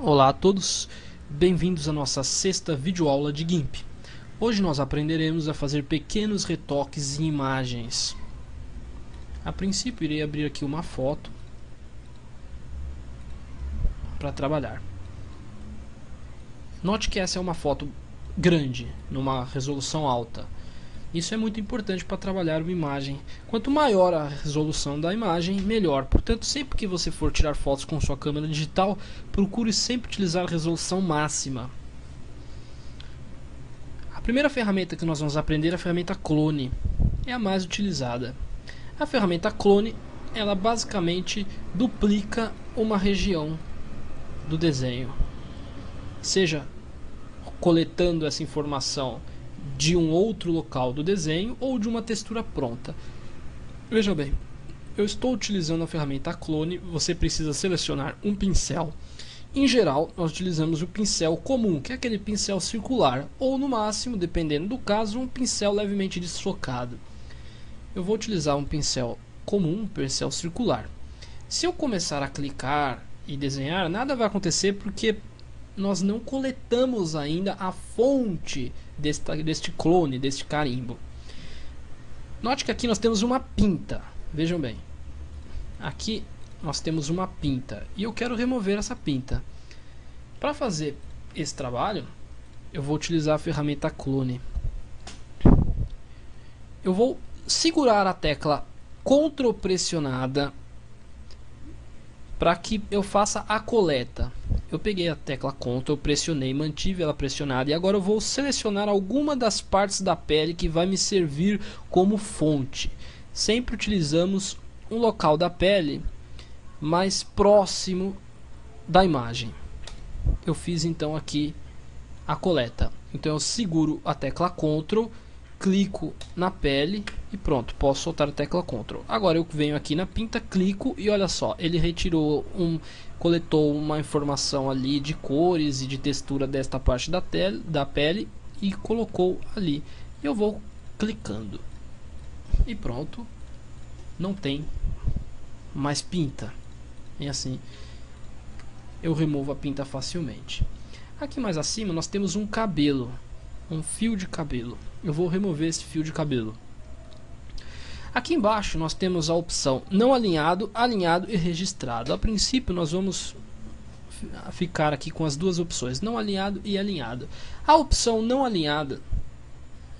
Olá a todos, bem-vindos à nossa sexta videoaula de GIMP. Hoje nós aprenderemos a fazer pequenos retoques em imagens. A princípio irei abrir aqui uma foto para trabalhar. Note que essa é uma foto grande, numa resolução alta. Isso é muito importante para trabalhar uma imagem. Quanto maior a resolução da imagem, melhor. Portanto, sempre que você for tirar fotos com sua câmera digital, procure sempre utilizar a resolução máxima. A primeira ferramenta que nós vamos aprender é a ferramenta Clone. É a mais utilizada. A ferramenta Clone, ela basicamente duplica uma região do desenho. Seja coletando essa informação de um outro local do desenho ou de uma textura pronta. Veja bem, eu estou utilizando a ferramenta Clone, você precisa selecionar um pincel. Em geral, nós utilizamos o pincel comum, que é aquele pincel circular, ou no máximo, dependendo do caso, um pincel levemente deslocado. Eu vou utilizar um pincel comum, um pincel circular. Se eu começar a clicar e desenhar, nada vai acontecer porque nós não coletamos ainda a fonte deste clone, deste carimbo. Note que aqui nós temos uma pinta, vejam bem. Aqui nós temos uma pinta e eu quero remover essa pinta. Para fazer esse trabalho, eu vou utilizar a ferramenta Clone. Eu vou segurar a tecla CTRL pressionada para que eu faça a coleta. Eu peguei a tecla CTRL, eu pressionei, mantive ela pressionada e agora eu vou selecionar alguma das partes da pele que vai me servir como fonte. Sempre utilizamos um local da pele mais próximo da imagem. Eu fiz então aqui a coleta. Então eu seguro a tecla CTRL, clico na pele e pronto, posso soltar a tecla CTRL. Agora eu venho aqui na pinta, clico e olha só, ele retirou coletou uma informação ali de cores e de textura desta parte da pele e colocou ali. Eu vou clicando e pronto, não tem mais pinta. E assim eu removo a pinta facilmente. Aqui mais acima nós temos um cabelo, um fio de cabelo. Eu vou remover esse fio de cabelo. Aqui embaixo nós temos a opção não alinhado, alinhado e registrado. A princípio nós vamos ficar aqui com as duas opções, não alinhado e alinhado. A opção não alinhada,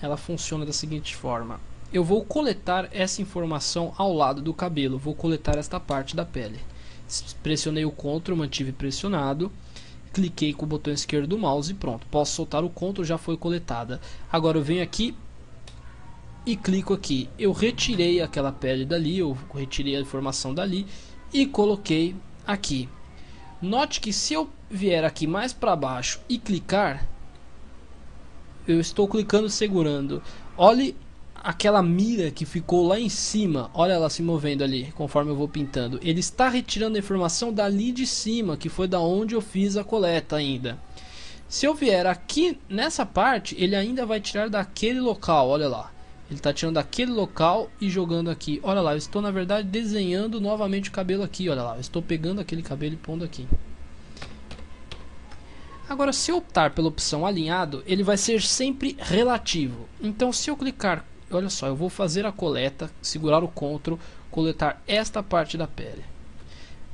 ela funciona da seguinte forma. Eu vou coletar essa informação ao lado do cabelo, vou coletar esta parte da pele. Pressionei o CTRL, mantive pressionado. Cliquei com o botão esquerdo do mouse e pronto, posso soltar o CTRL, já foi coletada. Agora eu venho aqui e clico aqui. Eu retirei aquela pele dali, eu retirei a informação dali e coloquei aqui. Note que se eu vier aqui mais para baixo e clicar, eu estou clicando segurando. Olhe aquela mira que ficou lá em cima, olha ela se movendo ali, conforme eu vou pintando. Ele está retirando a informação dali de cima, que foi da onde eu fiz a coleta ainda. Se eu vier aqui nessa parte, ele ainda vai tirar daquele local, olha lá. Ele está tirando daquele local e jogando aqui. Olha lá, eu estou na verdade desenhando novamente o cabelo aqui, olha lá. Eu estou pegando aquele cabelo e pondo aqui. Agora, se eu optar pela opção alinhado, ele vai ser sempre relativo. Então, se eu clicar, olha só, eu vou fazer a coleta, segurar o CTRL, coletar esta parte da pele.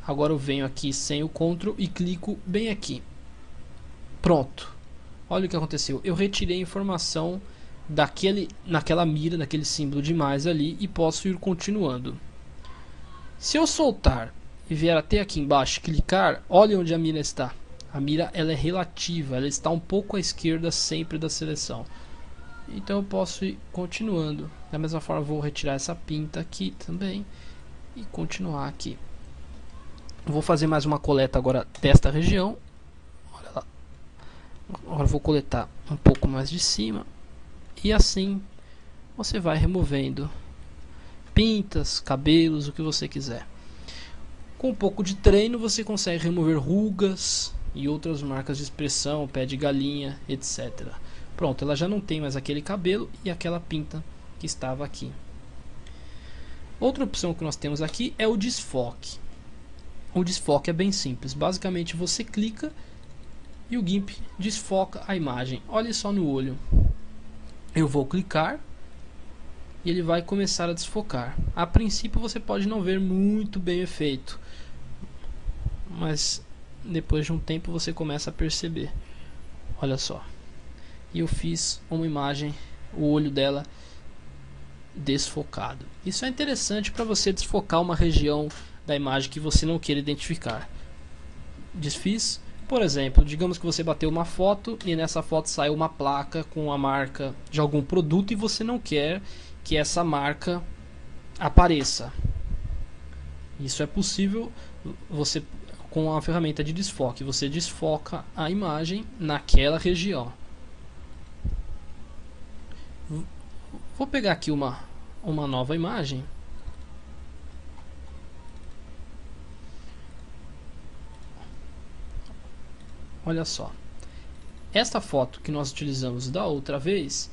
Agora eu venho aqui sem o CTRL e clico bem aqui. Pronto. Olha o que aconteceu. Eu retirei a informação naquela mira, naquele símbolo de mais ali e posso ir continuando. Se eu soltar e vier até aqui embaixo e clicar, olha onde a mira está. A mira ela é relativa, ela está um pouco à esquerda sempre da seleção. Então eu posso ir continuando. Da mesma forma vou retirar essa pinta aqui também e continuar aqui. Vou fazer mais uma coleta agora desta região. Olha lá. Agora vou coletar um pouco mais de cima. E assim você vai removendo pintas, cabelos, o que você quiser. Com um pouco de treino você consegue remover rugas e outras marcas de expressão, pé de galinha, etc. Pronto, ela já não tem mais aquele cabelo e aquela pinta que estava aqui. Outra opção que nós temos aqui é o desfoque. O desfoque é bem simples, basicamente você clica e o GIMP desfoca a imagem. Olha só no olho, eu vou clicar e ele vai começar a desfocar. A princípio você pode não ver muito bem o efeito, mas depois de um tempo você começa a perceber. Olha só, e eu fiz uma imagem, o olho dela desfocado. Isso é interessante para você desfocar uma região da imagem que você não queira identificar. Desfiz, por exemplo, digamos que você bateu uma foto e nessa foto saiu uma placa com a marca de algum produto e você não quer que essa marca apareça. Isso é possível você com a ferramenta de desfoque. Você desfoca a imagem naquela região. Vou pegar aqui uma nova imagem. Olha só, esta foto que nós utilizamos da outra vez,